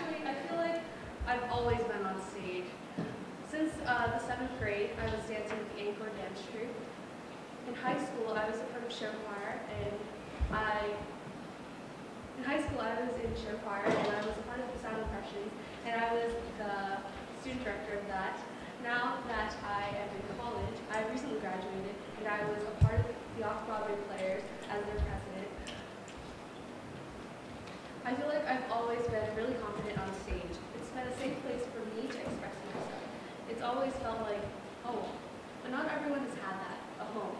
actually, I feel like I've always been on stage. Since the 7th grade, I was dancing with the Encore Dance Troupe. In high school, I was a part of show choir, and I was a part of the Sound Impressions, and I was the student director of that. Now that I am in college, I recently graduated, and I was a part of the Off Broadway Players as their president. I feel like I've always been really confident on stage. It's been a safe place for me to express myself. It's always felt like home, but not everyone has had that, a home.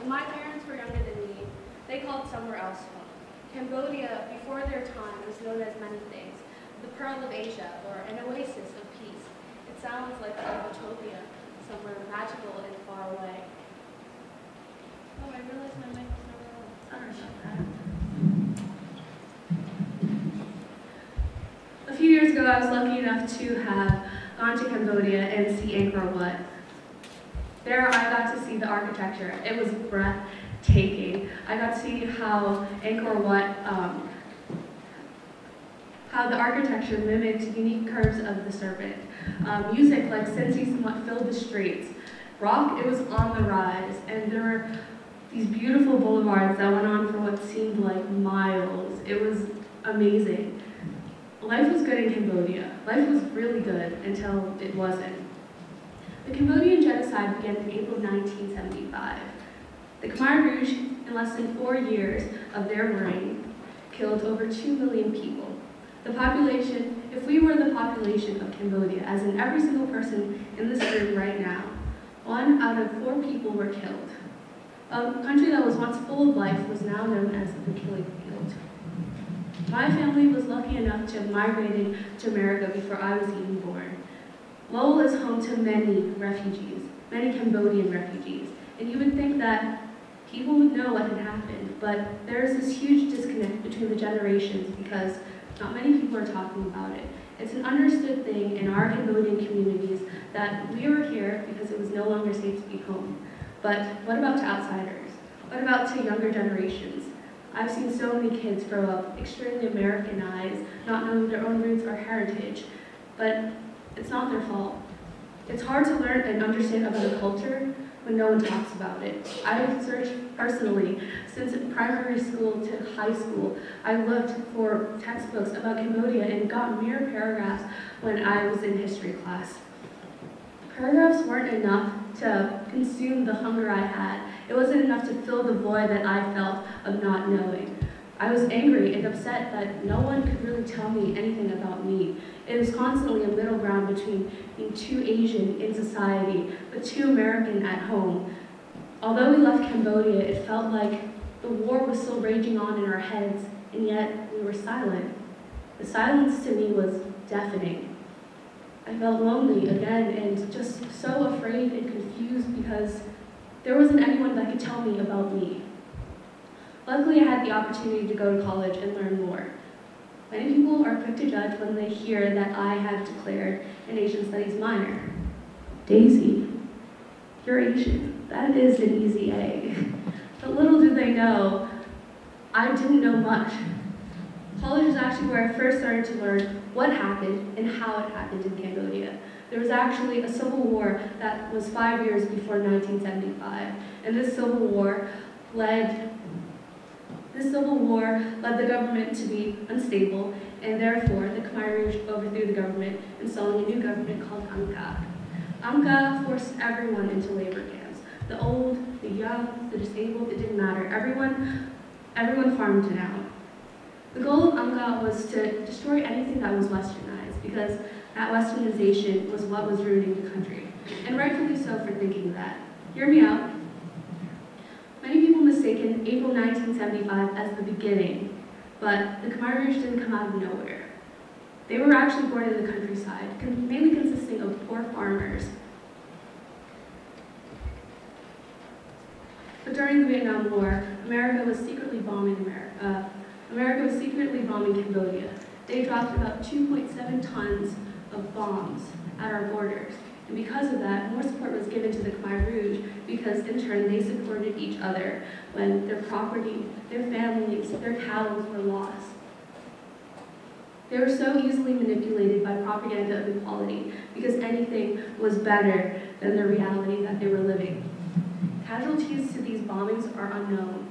When my parents were younger than me, they called somewhere else home. Cambodia, before their time, was known as many things. The Pearl of Asia, or an oasis of peace. It sounds like a utopia, somewhere magical and far away. Oh, I realized my mic was not rolling. Sorry about that. A few years ago, I was lucky enough to have gone to Cambodia and see Angkor Wat. There, I got to see the architecture. It was breathtaking. I got to see how Angkor Wat, how the architecture mimicked unique curves of the serpent. Music like Sensi somewhat filled the streets. Rock, it was on the rise, and there were these beautiful boulevards that went on for what seemed like miles. It was amazing. Life was good in Cambodia. Life was really good until it wasn't. The Cambodian genocide began in April 1975. The Khmer Rouge, in less than 4 years of their reign, killed over 2 million people. The population, if we were the population of Cambodia, as in every single person in this room right now, 1 out of 4 people were killed. A country that was once full of life was now known as the killing field. My family was lucky enough to have migrated to America before I was even born. Lowell is home to many refugees, many Cambodian refugees, and you would think that people would know what had happened, but there is this huge disconnect between the generations because not many people are talking about it. It's an understood thing in our Cambodian communities that we were here because it was no longer safe to be home. But what about to outsiders? What about to younger generations? I've seen so many kids grow up extremely Americanized, not knowing their own roots or heritage, but it's not their fault. It's hard to learn and understand about a culture when no one talks about it. I have searched personally since primary school to high school. I looked for textbooks about Cambodia and got mere paragraphs when I was in history class. Paragraphs weren't enough to consume the hunger I had. It wasn't enough to fill the void that I felt of not knowing. I was angry and upset that no one could really tell me anything about me. It was constantly a middle ground between being too Asian in society, but too American at home. Although we left Cambodia, it felt like the war was still raging on in our heads, and yet we were silent. The silence to me was deafening. I felt lonely again and just so afraid and confused because there wasn't anyone that could tell me about me. Luckily, I had the opportunity to go to college and learn more. Many people are quick to judge when they hear that I have declared an Asian Studies minor. Daisy, you're Asian. That is an easy A. But little did they know, I didn't know much. College is actually where I first started to learn what happened and how it happened in Cambodia. There was actually a civil war that was 5 years before 1975, and this civil war led the government to be unstable, and therefore the Khmer Rouge overthrew the government, installing a new government called Angka. Angka forced everyone into labor camps. The old, the young, the disabled, it didn't matter. Everyone farmed it out. The goal of Angka was to destroy anything that was westernized, because that westernization was what was ruining the country. And rightfully so for thinking that. Hear me out. Many people mistaken April 1975 as the beginning, but the Khmer Rouge didn't come out of nowhere. They were actually born in the countryside, mainly consisting of poor farmers. But during the Vietnam War, America was secretly bombing Cambodia. They dropped about 2.7 tons of bombs at our borders. And because of that, more support was given to the Khmer Rouge because, in turn, they supported each other when their property, their families, their cows were lost. They were so easily manipulated by propaganda of equality because anything was better than the reality that they were living. Casualties to these bombings are unknown,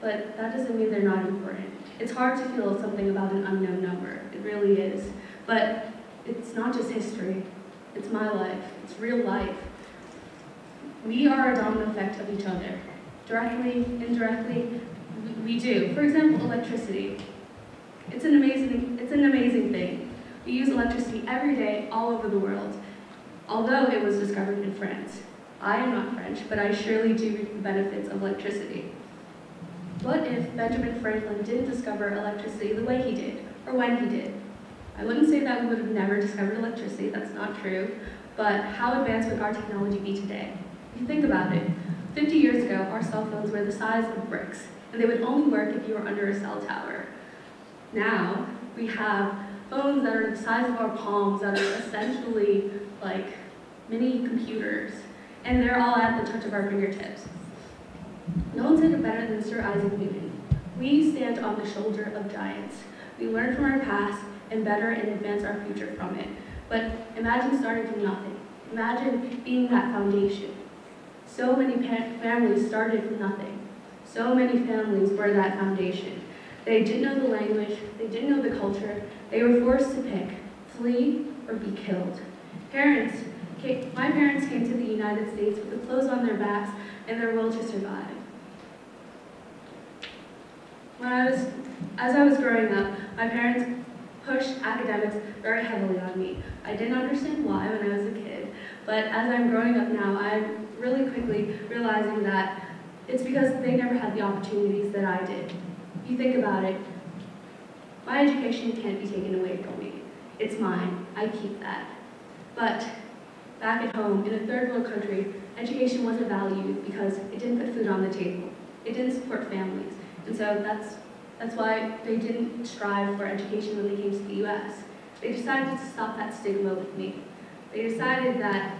but that doesn't mean they're not important. It's hard to feel something about an unknown number, it really is. But it's not just history, it's my life, it's real life. We are a domino effect of each other. Directly, indirectly, we do. For example, electricity. It's an amazing thing. We use electricity every day all over the world, although it was discovered in France. I am not French, but I surely do reap the benefits of electricity. What if Benjamin Franklin didn't discover electricity the way he did, or when he did? I wouldn't say that we would have never discovered electricity, that's not true, but how advanced would our technology be today? If you think about it, 50 years ago, our cell phones were the size of bricks, and they would only work if you were under a cell tower. Now, we have phones that are the size of our palms that are essentially like mini computers, and they're all at the touch of our fingertips. No one did it better than Sir Isaac Newton. We stand on the shoulder of giants. We learn from our past and better and advance our future from it. But imagine starting from nothing. Imagine being that foundation. So many families started from nothing. So many families were that foundation. They didn't know the language, they didn't know the culture, they were forced to pick, flee, or be killed. My parents came to the United States with the clothes on their backs and their will to survive. As I was growing up, my parents pushed academics very heavily on me. I didn't understand why when I was a kid, but as I'm growing up now, I'm really quickly realizing that it's because they never had the opportunities that I did. You think about it, my education can't be taken away from me. It's mine, I keep that. But back at home, in a third world country, education wasn't valued because it didn't put food on the table. It didn't support families. And so that's why they didn't strive for education when they came to the US. They decided to stop that stigma with me. They decided that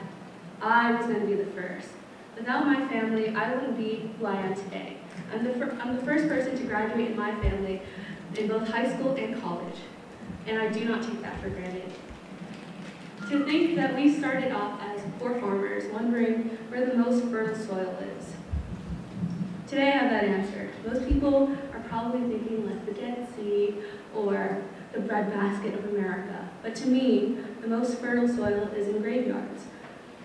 I was going to be the first. Without my family, I wouldn't be who I am today. I'm the first person to graduate in my family in both high school and college, and I do not take that for granted. To think that we started off as poor farmers, wondering where the most fertile soil is. Today I have that answer. Most people are probably thinking like the Dead Sea or the breadbasket of America, but to me, the most fertile soil is in graveyards.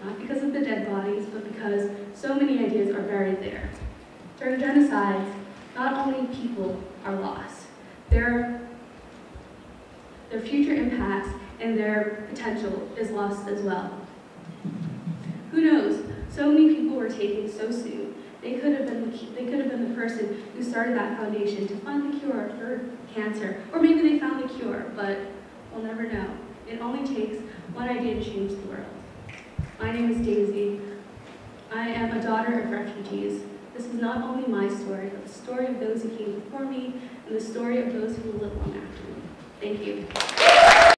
Not because of the dead bodies, but because so many ideas are buried there. During genocides, not only people are lost, their future impacts and their potential is lost as well. Who knows? So many people were taken so soon. They could have been the person who started that foundation to find the cure for cancer, or maybe they found the cure, but we'll never know. It only takes one idea to change the world. My name is Daisy. I am a daughter of refugees. This is not only my story, but the story of those who came before me and the story of those who will live long after me. Thank you.